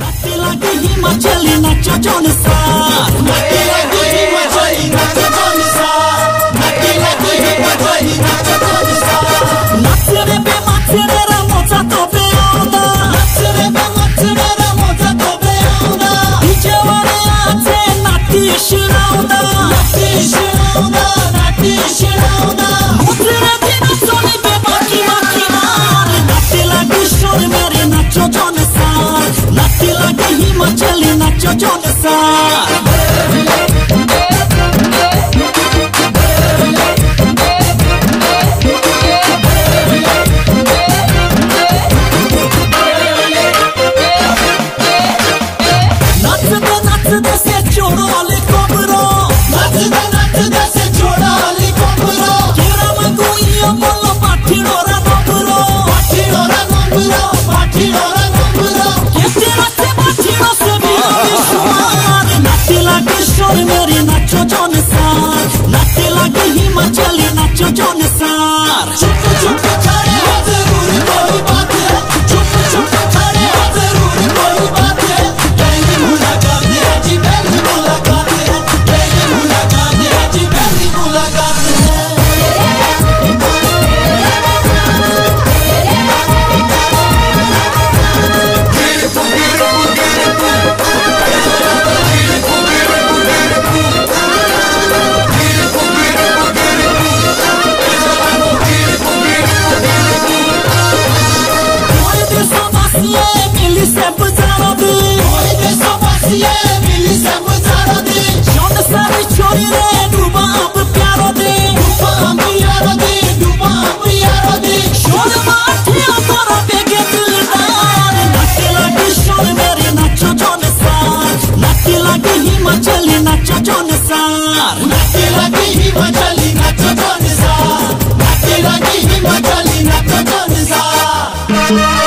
Latte लाटे हिमाचली नाचो जौनसार, लाटे लाटे हिमाचली नाचो जौनसार, लाटे लाटे हिमाचली नाचो जौनसार। नाचरे पे नाचरे रा मोचा तोबे आउंदा, नाचरे पे नाचरे रा मोचा तोबे आउंदा। डीजे वाले आचे नाटी शराउंदा, नाटी शराउंदा, नाटी शराउंदा। मुझरे भी नाचोने पे बाकी बाकी मार, लाटे लाटे शोर मेरे नाचो जौनसार, लाटे लाटे हिमाचली नाचो जौनसार। We're